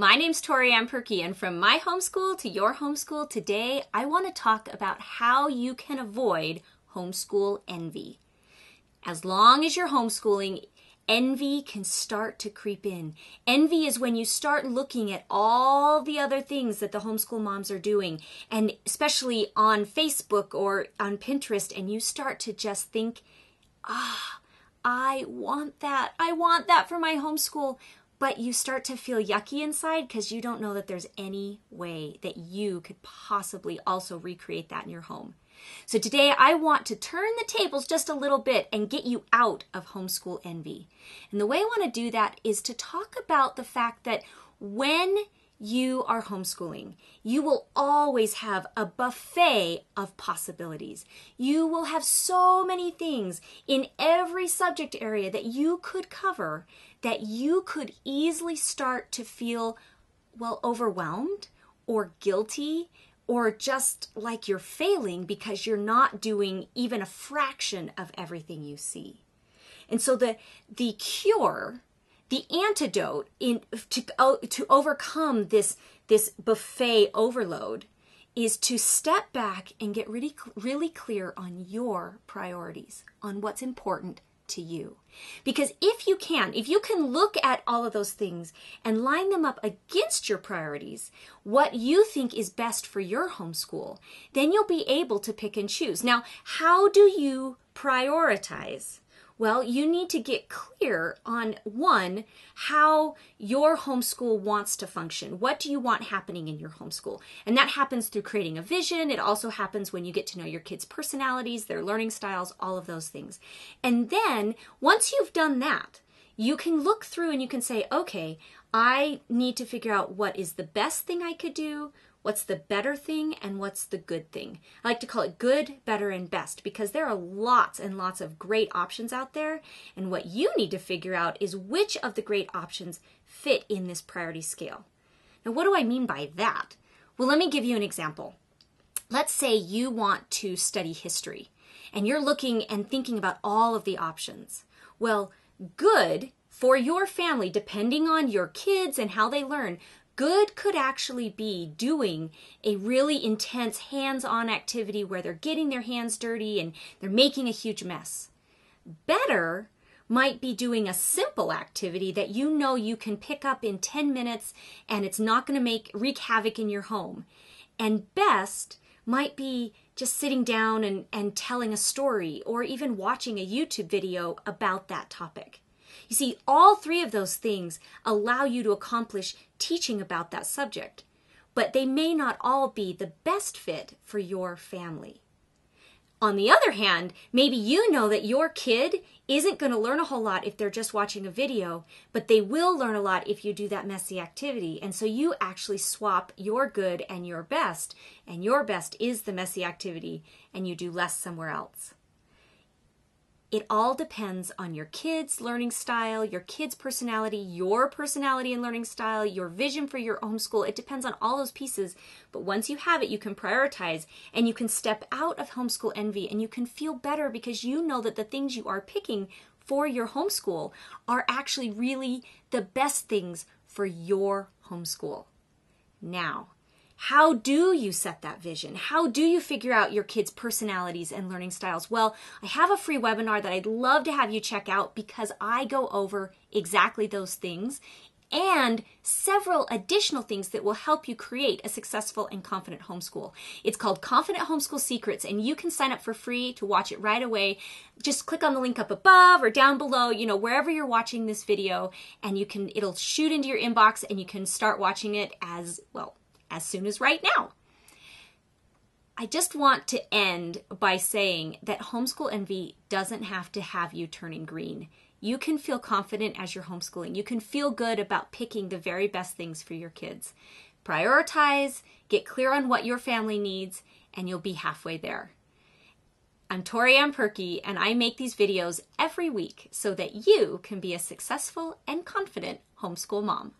My name's ToriAnn Perkey, and from my homeschool to your homeschool today, I want to talk about how you can avoid homeschool envy. As long as you're homeschooling, envy can start to creep in. Envy is when you start looking at all the other things that the homeschool moms are doing, and especially on Facebook or on Pinterest, and you start to just think, I want that. I want that for my homeschool. But you start to feel yucky inside because you don't know that there's any way that you could possibly also recreate that in your home. So today I want to turn the tables just a little bit and get you out of homeschool envy. And the way I want to do that is to talk about the fact that when you are homeschooling, you will always have a buffet of possibilities. You will have so many things in every subject area that you could cover that you could easily start to feel, well, overwhelmed or guilty or just like you're failing because you're not doing even a fraction of everything you see. And so the cure, the antidote to overcome this buffet overload is to step back and get really clear on your priorities, on what's important to you. Because if you can look at all of those things and line them up against your priorities, what you think is best for your homeschool, then you'll be able to pick and choose. Now, how do you prioritize? Well, you need to get clear on, one, how your homeschool wants to function. What do you want happening in your homeschool? And that happens through creating a vision. It also happens when you get to know your kids' personalities, their learning styles, all of those things. And then, once you've done that, you can look through and you can say, okay, I need to figure out what is the best thing I could do, what's the better thing, and what's the good thing. I like to call it good, better, and best because there are lots and lots of great options out there. And what you need to figure out is which of the great options fit in this priority scale. Now, what do I mean by that? Well, let me give you an example. Let's say you want to study history and you're looking and thinking about all of the options. Well, good for your family, depending on your kids and how they learn, good could actually be doing a really intense hands-on activity where they're getting their hands dirty and they're making a huge mess. Better might be doing a simple activity that you know you can pick up in 10 minutes and it's not going to wreak havoc in your home. And best might be just sitting down and telling a story or even watching a YouTube video about that topic. You see, all three of those things allow you to accomplish teaching about that subject, but they may not all be the best fit for your family. On the other hand, maybe you know that your kid isn't going to learn a whole lot if they're just watching a video, but they will learn a lot if you do that messy activity. And so you actually swap your good and your best is the messy activity, and you do less somewhere else. It all depends on your kids' learning style, your kids' personality, your personality and learning style, your vision for your homeschool. It depends on all those pieces. But once you have it, you can prioritize and you can step out of homeschool envy and you can feel better because you know that the things you are picking for your homeschool are actually really the best things for your homeschool. Now, how do you set that vision? How do you figure out your kids' personalities and learning styles? Well, I have a free webinar that I'd love to have you check out because I go over exactly those things and several additional things that will help you create a successful and confident homeschool. It's called Confident Homeschool Secrets, and you can sign up for free to watch it right away. Just click on the link up above or down below, wherever you're watching this video, and it'll shoot into your inbox and you can start watching it as soon as right now. I just want to end by saying that homeschool envy doesn't have to have you turning green. You can feel confident as you're homeschooling. You can feel good about picking the very best things for your kids. Prioritize, get clear on what your family needs, and you'll be halfway there. I'm ToriAnn Perkey, and I make these videos every week so that you can be a successful and confident homeschool mom.